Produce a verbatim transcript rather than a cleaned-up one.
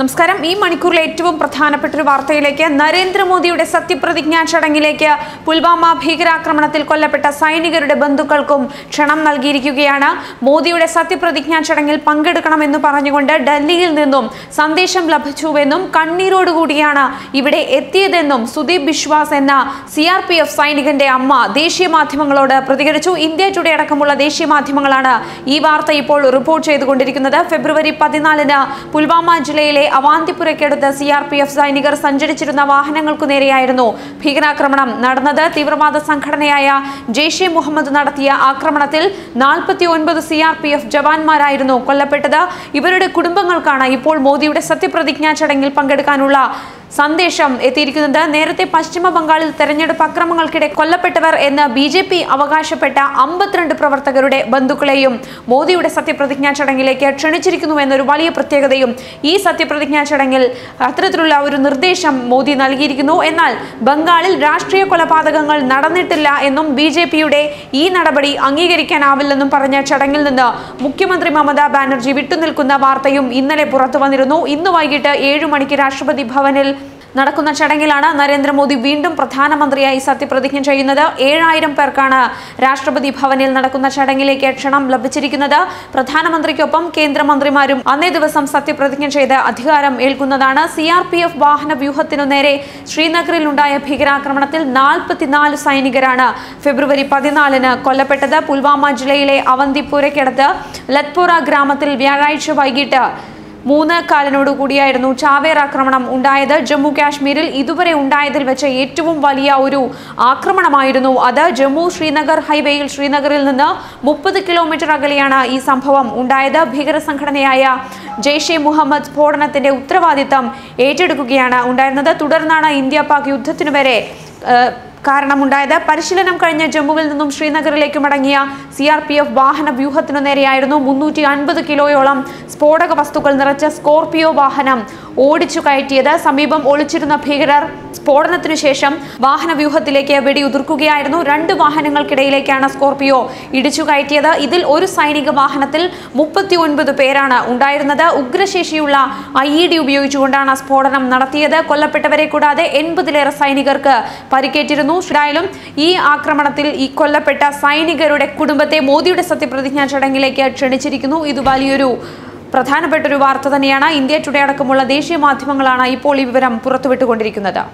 നമസ്കാരം. ഈ മണിക്കൂറിലെ ഏറ്റവും പ്രധാനപ്പെട്ട ഒരു വാർത്തയിലേക്ക്. നരേന്ദ്രമോദിയുടെ സത്യപ്രതിജ്ഞാ ചടങ്ങിലേക്ക് പുൽവാമ ഭീകരാക്രമണത്തിൽ കൊല്ലപ്പെട്ട സൈനികരുടെ ബന്ധുക്കൾക്കും ക്ഷണം നൽകിയിരിക്കുകയാണ്. മോദിയുടെ സത്യപ്രതിജ്ഞാ ചടങ്ങിൽ പങ്കെടുക്കണമെന്ന് പറഞ്ഞുകൊണ്ട് ഡൽഹിയിൽ നിന്നും സന്ദേശം ലഭിച്ചുവെന്നും കണ്ണീരോടുകൂടിയാണ് ഇവിടെ എത്തിയതെന്നും സുദീപ് ബിശ്വാസ് എന്ന സി ആർ പി എഫ് സൈനികന്റെ അമ്മ ദേശീയ മാധ്യമങ്ങളോട് പ്രതികരിച്ചു. ഇന്ത്യ ടുഡേ അടക്കമുള്ള ദേശീയ മാധ്യമങ്ങളാണ് ഈ വാർത്ത ഇപ്പോൾ റിപ്പോർട്ട് ചെയ്തുകൊണ്ടിരിക്കുന്നത്. ഫെബ്രുവരി പതിനാലിന് പുൽവാമ ജില്ലയിലെ അവാന്തിപുരയ്ക്കടുത്ത് സി ആർ പി എഫ് സൈനികർ സഞ്ചരിച്ചിരുന്ന വാഹനങ്ങൾക്കു നേരെയായിരുന്നു ഭീകരാക്രമണം നടന്നത്. തീവ്രവാദ സംഘടനയായ ജെയ്ഷെ മുഹമ്മദ് നടത്തിയ ആക്രമണത്തിൽ നാൽപ്പത്തി ഒൻപത് സി ആർ പി എഫ് ജവാന്മാരായിരുന്നു കൊല്ലപ്പെട്ടത്. ഇവരുടെ കുടുംബങ്ങൾക്കാണ് ഇപ്പോൾ മോദിയുടെ സത്യപ്രതിജ്ഞാ ചടങ്ങിൽ പങ്കെടുക്കാനുള്ള സന്ദേശം എത്തിയിരിക്കുന്നത്. നേരത്തെ പശ്ചിമ ബംഗാളിൽ തെരഞ്ഞെടുപ്പ് അക്രമങ്ങൾക്കിടെ കൊല്ലപ്പെട്ടവർ എന്ന് ബി ജെ പി അവകാശപ്പെട്ട അമ്പത്തിരണ്ട് പ്രവർത്തകരുടെ ബന്ധുക്കളെയും മോദിയുടെ സത്യപ്രതിജ്ഞാ ചടങ്ങിലേക്ക് ക്ഷണിച്ചിരിക്കുന്നു എന്നൊരു വലിയ പ്രത്യേകതയും ഈ സത്യപ്രതിജ്ഞാ ചടങ്ങിൽ അത്തരത്തിലുള്ള ഒരു നിർദ്ദേശം മോദി നൽകിയിരിക്കുന്നു. എന്നാൽ ബംഗാളിൽ രാഷ്ട്രീയ കൊലപാതകങ്ങൾ നടന്നിട്ടില്ല എന്നും ബി ജെ പിയുടെ ഈ നടപടി അംഗീകരിക്കാനാവില്ലെന്നും പറഞ്ഞ ചടങ്ങിൽ നിന്ന് മുഖ്യമന്ത്രി മമതാ ബാനർജി വിട്ടുനിൽക്കുന്ന വാർത്തയും ഇന്നലെ പുറത്തു വന്നിരുന്നു. ഇന്ന് വൈകിട്ട് ഏഴു മണിക്ക് രാഷ്ട്രപതി ഭവനിൽ നടക്കുന്ന ചടങ്ങിലാണ് നരേന്ദ്രമോദി വീണ്ടും പ്രധാനമന്ത്രിയായി സത്യപ്രതിജ്ഞ ചെയ്യുന്നത്. ഏഴായിരം പേർക്കാണ് രാഷ്ട്രപതി ഭവനിൽ നടക്കുന്ന ചടങ്ങിലേക്ക് ക്ഷണം ലഭിച്ചിരിക്കുന്നത്. പ്രധാനമന്ത്രിക്കൊപ്പം കേന്ദ്രമന്ത്രിമാരും അന്നേ ദിവസം സത്യപ്രതിജ്ഞ ചെയ്ത് അധികാരം ഏൽക്കുന്നതാണ്. സി ആർ പി എഫ് വാഹന വ്യൂഹത്തിനു നേരെ ശ്രീനഗറിലുണ്ടായ ഭീകരാക്രമണത്തിൽ നാൽപ്പത്തിനാല് സൈനികരാണ് ഫെബ്രുവരി പതിനാലിന് കൊല്ലപ്പെട്ടത്. പുൽവാമ ജില്ലയിലെ അവന്തിപുരയ്ക്കടുത്ത് ലത്പോറ ഗ്രാമത്തിൽ വ്യാഴാഴ്ച വൈകിട്ട് മൂന്ന് കാലിനോട് കൂടിയായിരുന്നു ചാവേർ ആക്രമണം ഉണ്ടായത്. ജമ്മു കാശ്മീരിൽ ഇതുവരെ ഉണ്ടായതിൽ വെച്ച് ഏറ്റവും വലിയ ഒരു ആക്രമണമായിരുന്നു അത്. ജമ്മു ശ്രീനഗർ ഹൈവേയിൽ ശ്രീനഗറിൽ നിന്ന് മുപ്പത് കിലോമീറ്റർ അകലെയാണ് ഈ സംഭവം ഉണ്ടായത്. ഭീകര സംഘടനയായ ജെയ്ഷെ മുഹമ്മദ് സ്ഫോടനത്തിന്റെ ഉത്തരവാദിത്തം ഏറ്റെടുക്കുകയാണ് ഉണ്ടായിരുന്നത്. തുടർന്നാണ് ഇന്ത്യ പാക് യുദ്ധത്തിനു വരെ കാരണമുണ്ടായത്. പരിശീലനം കഴിഞ്ഞ ജമ്മുവിൽ നിന്നും ശ്രീനഗറിലേക്ക് മടങ്ങിയ സി ആർ പി എഫ് വാഹന വ്യൂഹത്തിനു നേരെയായിരുന്നു മുന്നൂറ്റി അൻപത് കിലോയോളം സ്ഫോടക വസ്തുക്കൾ നിറച്ച സ്കോർപിയോ വാഹനം ഓടിച്ചു കയറ്റിയത്. സമീപം ഒളിച്ചിരുന്ന ഭീകരർ സ്ഫോടനത്തിനു ശേഷം വാഹന വ്യൂഹത്തിലേക്ക് വെടിയുതിർക്കുകയായിരുന്നു. രണ്ട് വാഹനങ്ങൾക്കിടയിലേക്കാണ് സ്കോർപിയോ ഇടിച്ചു കയറ്റിയത്. ഇതിൽ ഒരു സൈനിക വാഹനത്തിൽ മുപ്പത്തി ഒൻപത് പേരാണ് ഉണ്ടായിരുന്നത്. ഉഗ്രശേഷിയുള്ള ഐ ഇ ഡി ഉപയോഗിച്ചുകൊണ്ടാണ് സ്ഫോടനം നടത്തിയത്. കൊല്ലപ്പെട്ടവരെ കൂടാതെ എൺപതിലേറെ സൈനികർക്ക് പരിക്കേറ്റിരുന്നു. ും ഈ ആക്രമണത്തിൽ ഈ കൊല്ലപ്പെട്ട സൈനികരുടെ കുടുംബത്തെ മോദിയുടെ സത്യപ്രതിജ്ഞാ ചടങ്ങിലേക്ക് ക്ഷണിച്ചിരിക്കുന്നു. ഇത് വലിയൊരു പ്രധാനപ്പെട്ട ഒരു വാർത്ത തന്നെയാണ്. ഇന്ത്യ ടുഡേ അടക്കമുള്ള ദേശീയ മാധ്യമങ്ങളാണ് ഇപ്പോൾ ഈ വിവരം പുറത്തുവിട്ടുകൊണ്ടിരിക്കുന്നത്.